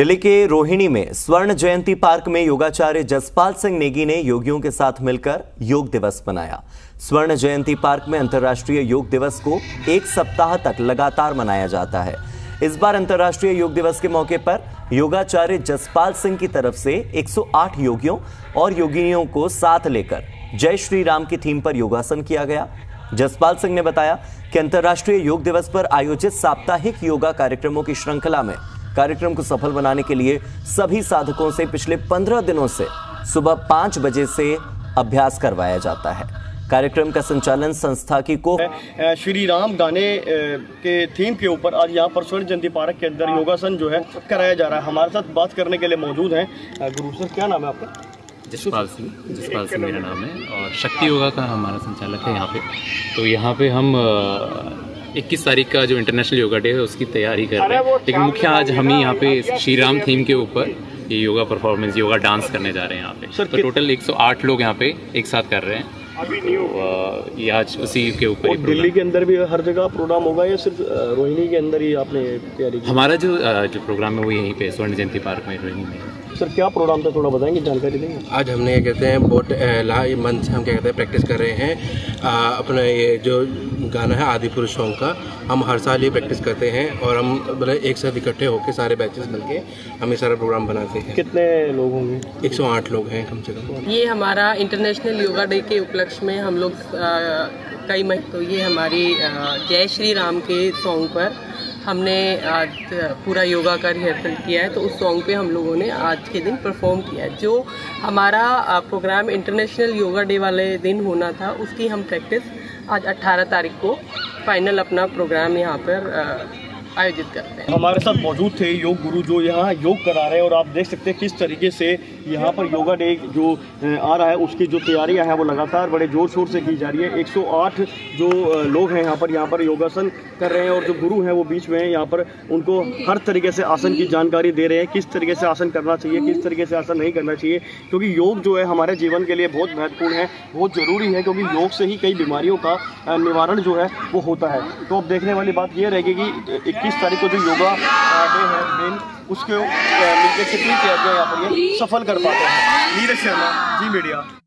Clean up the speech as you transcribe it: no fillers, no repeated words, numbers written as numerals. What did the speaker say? दिल्ली के रोहिणी में स्वर्ण जयंती पार्क में योगाचार्य जसपाल सिंह नेगी ने योगियों के साथ मिलकर योग दिवस मनाया। स्वर्ण जयंती पार्क में अंतर्राष्ट्रीय योग दिवस को एक सप्ताह तक लगातार मनाया जाता है। इस बार अंतर्राष्ट्रीय योग दिवस के मौके पर योगाचार्य जसपाल सिंह की तरफ से 108 योगियों और योगिनियों को साथ लेकर जय श्री राम की थीम पर योगासन किया गया। जसपाल सिंह ने बताया कि अंतर्राष्ट्रीय योग दिवस पर आयोजित साप्ताहिक योगा कार्यक्रमों की श्रृंखला में कार्यक्रम को सफल बनाने के लिए सभी साधकों से पिछले 15 दिनों से सुबह 5 बजे से अभ्यास करवाया जाता है। कार्यक्रम का संचालन संस्था की को श्री राम गाने के थीम के ऊपर आज यहाँ पर स्वर्ण जयंती पार्क के अंदर योगासन जो है कराया जा रहा है। हमारे साथ बात करने के लिए मौजूद हैं गुरु सर, क्या नाम है आपका? जसपाल सिंह मेरा नाम है और शक्ति योगा का हमारा संचालक है यहाँ पे। तो यहाँ पे हम 21 तारीख का जो इंटरनेशनल योगा डे है उसकी तैयारी कर रहे हैं, लेकिन मुख्य आज हम ही यहाँ पे श्री राम थीम के ऊपर ये योगा परफॉर्मेंस योगा डांस करने जा रहे हैं यहाँ पे। तो टोटल 108 लोग यहाँ पे एक साथ कर रहे हैं। तो ये आज उसी के ऊपर दिल्ली के अंदर भी हर जगह प्रोग्राम होगा या सिर्फ रोहिणी के अंदर ही आपने तैयारी? हमारा जो प्रोग्राम है वो यहीं पे स्वर्ण जयंती पार्क में रोहिणी में। सर क्या प्रोग्राम था, थोड़ा बताएंगे, जानकारी देंगे? आज हमने क्या कहते हैं प्रैक्टिस कर रहे हैं अपना ये जो गाना है आदि पुरुष सॉन्ग का। हम हर साल ये प्रैक्टिस करते हैं और हम मतलब एक साथ इकट्ठे होकर सारे बैचेस मिलके हम ये सारा प्रोग्राम बनाते हैं। कितने लोग होंगे? 108 लोग हैं कम से कम। ये हमारा इंटरनेशनल योगा डे के उपलक्ष्य में हम लोग कई महीने तो ये हमारी जय श्री राम के सॉन्ग पर हमने आज पूरा योगा का रिहर्सल किया है। तो उस सॉन्ग पे हम लोगों ने आज के दिन परफॉर्म किया है। जो हमारा प्रोग्राम इंटरनेशनल योगा डे वाले दिन होना था उसकी हम प्रैक्टिस आज 18 तारीख को फाइनल अपना प्रोग्राम यहाँ पर आयोजित करते हैं। हमारे साथ मौजूद थे योग गुरु जो यहाँ योग करा रहे हैं और आप देख सकते हैं किस तरीके से यहाँ पर योगा डे जो आ रहा है उसकी जो तैयारियाँ हैं वो लगातार बड़े जोर शोर से की जा रही है। 108 जो लोग हैं यहाँ पर योगासन कर रहे हैं और जो गुरु हैं वो बीच में हैं, यहाँ पर उनको हर तरीके से आसन की जानकारी दे रहे हैं, किस तरीके से आसन करना चाहिए, किस तरीके से आसन नहीं करना चाहिए, क्योंकि योग जो है हमारे जीवन के लिए बहुत महत्वपूर्ण है, बहुत ज़रूरी है, क्योंकि योग से ही कई बीमारियों का निवारण जो है वो होता है। तो अब देखने वाली बात ये रहेगी कि 21 तारीख को जो योगा डे है दिन उसके मिलकर कितनी तैयारियाँ यहाँ पर ये सफल कर पाते हैं। नीरज शर्मा, जी मीडिया।